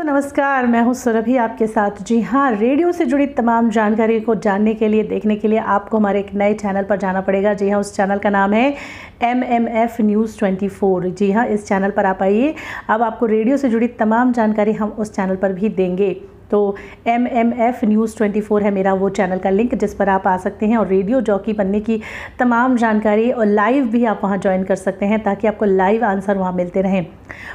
दोस्तों नमस्कार, मैं हूं सुरभि आपके साथ। जी हाँ, रेडियो से जुड़ी तमाम जानकारी को जानने के लिए, देखने के लिए आपको हमारे एक नए चैनल पर जाना पड़ेगा। जी हाँ, उस चैनल का नाम है MMF News 24। जी हाँ, इस चैनल पर आप आइए, अब आपको रेडियो से जुड़ी तमाम जानकारी हम उस चैनल पर भी देंगे। तो MMF News 24 है मेरा वो चैनल का लिंक, जिस पर आप आ सकते हैं और रेडियो जॉकी बनने की तमाम जानकारी और लाइव भी आप वहाँ ज्वाइन कर सकते हैं, ताकि आपको लाइव आंसर वहाँ मिलते रहें।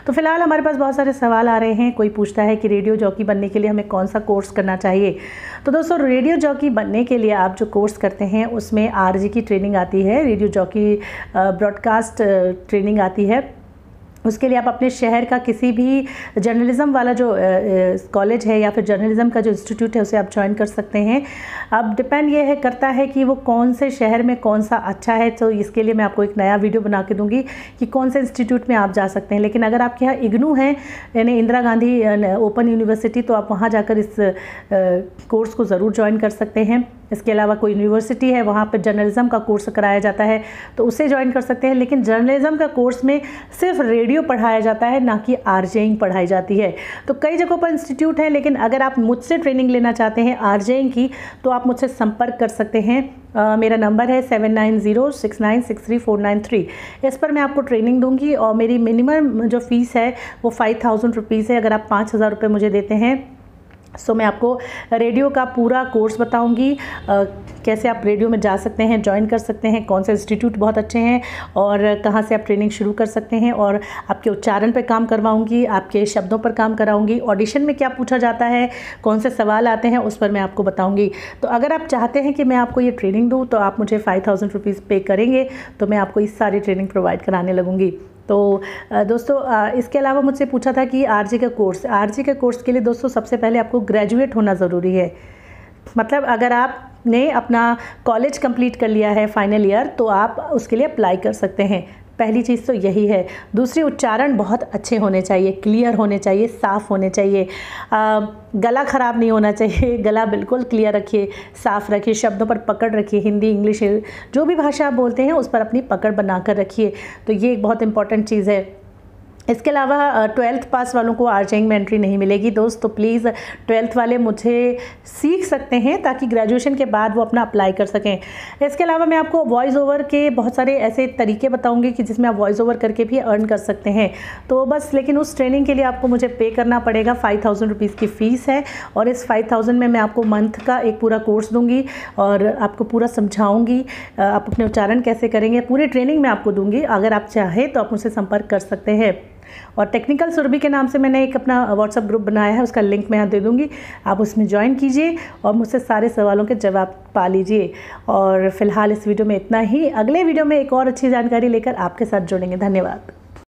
तो फिलहाल हमारे पास बहुत सारे सवाल आ रहे हैं। कोई पूछता है कि रेडियो जॉकी बनने के लिए हमें कौन सा कोर्स करना चाहिए। तो दोस्तों, रेडियो जॉकी बनने के लिए आप जो कोर्स करते हैं उसमें RJ की ट्रेनिंग आती है, रेडियो जॉकी ब्रॉडकास्ट ट्रेनिंग आती है। उसके लिए आप अपने शहर का किसी भी जर्नलिज़म वाला जो कॉलेज है या फिर जर्नलिज़म का जो इंस्टीट्यूट है उसे आप ज्वाइन कर सकते हैं। अब डिपेंड ये है करता है कि वो कौन से शहर में कौन सा अच्छा है। तो इसके लिए मैं आपको एक नया वीडियो बना के दूंगी कि कौन से इंस्टीट्यूट में आप जा सकते हैं। लेकिन अगर आपके यहाँ इग्नू है, यानी इंदिरा गांधी ओपन यूनिवर्सिटी, तो आप वहाँ जाकर इस कोर्स को ज़रूर ज्वाइन कर सकते हैं। इसके अलावा कोई यूनिवर्सिटी है वहाँ पर जर्नलिज़म का कोर्स कराया जाता है, तो उसे ज्वाइन कर सकते हैं। लेकिन जर्नलिज़म का कोर्स में सिर्फ रेडियो पढ़ाया जाता है, ना कि RJing पढ़ाई जाती है। तो कई जगहों पर इंस्टीट्यूट है, लेकिन अगर आप मुझसे ट्रेनिंग लेना चाहते हैं RJing की, तो आप मुझसे संपर्क कर सकते हैं। मेरा नंबर है 7906963493। इस पर मैं आपको ट्रेनिंग दूंगी और मेरी मिनिमम जो फ़ीस है वो 5000 रुपीज़ है। अगर आप 5000 रुपये मुझे देते हैं सो मैं आपको रेडियो का पूरा कोर्स बताऊंगी, कैसे आप रेडियो में जा सकते हैं, ज्वाइन कर सकते हैं, कौन से इंस्टीट्यूट बहुत अच्छे हैं और कहाँ से आप ट्रेनिंग शुरू कर सकते हैं। और आपके उच्चारण पर काम करवाऊंगी, आपके शब्दों पर काम कराऊंगी, ऑडिशन में क्या पूछा जाता है, कौन से सवाल आते हैं, उस पर मैं आपको बताऊँगी। तो अगर आप चाहते हैं कि मैं आपको ये ट्रेनिंग दूँ तो आप मुझे 5000 रुपीज़ पे करेंगे, तो मैं आपको इस सारी ट्रेनिंग प्रोवाइड कराने लगूँगी। तो दोस्तों, इसके अलावा मुझसे पूछा था कि RJ के कोर्स के लिए दोस्तों सबसे पहले आपको ग्रेजुएट होना ज़रूरी है। मतलब अगर आपने अपना कॉलेज कंप्लीट कर लिया है फाइनल ईयर, तो आप उसके लिए अप्लाई कर सकते हैं। पहली चीज़ तो यही है। दूसरी, उच्चारण बहुत अच्छे होने चाहिए, क्लियर होने चाहिए, साफ़ होने चाहिए। गला ख़राब नहीं होना चाहिए, गला बिल्कुल क्लियर रखिए, साफ़ रखिए, शब्दों पर पकड़ रखिए। हिंदी, इंग्लिश, जो भी भाषा आप बोलते हैं उस पर अपनी पकड़ बना कर रखिए। तो ये एक बहुत इंपॉर्टेंट चीज़ है। इसके अलावा 12th पास वालों को RJing में एंट्री नहीं मिलेगी दोस्त, तो प्लीज़ 12th वाले मुझे सीख सकते हैं, ताकि ग्रेजुएशन के बाद वो अपना अप्लाई कर सकें। इसके अलावा मैं आपको वॉइस ओवर के बहुत सारे ऐसे तरीके बताऊंगी कि जिसमें आप वॉइस ओवर करके भी अर्न कर सकते हैं। तो बस, लेकिन उस ट्रेनिंग के लिए आपको मुझे पे करना पड़ेगा। 5000 रुपीज़ की फ़ीस है और इस 5000 में मैं आपको मंथ का एक पूरा कोर्स दूँगी और आपको पूरा समझाऊँगी, आप अपने उच्चारण कैसे करेंगे, पूरी ट्रेनिंग मैं आपको दूँगी। अगर आप चाहें तो आप मुझसे संपर्क कर सकते हैं। और टेक्निकल सुरभि के नाम से मैंने एक अपना व्हाट्सएप ग्रुप बनाया है, उसका लिंक मैं यहाँ दे दूँगी, आप उसमें ज्वाइन कीजिए और मुझसे सारे सवालों के जवाब पा लीजिए। और फिलहाल इस वीडियो में इतना ही। अगले वीडियो में एक और अच्छी जानकारी लेकर आपके साथ जुड़ेंगे। धन्यवाद।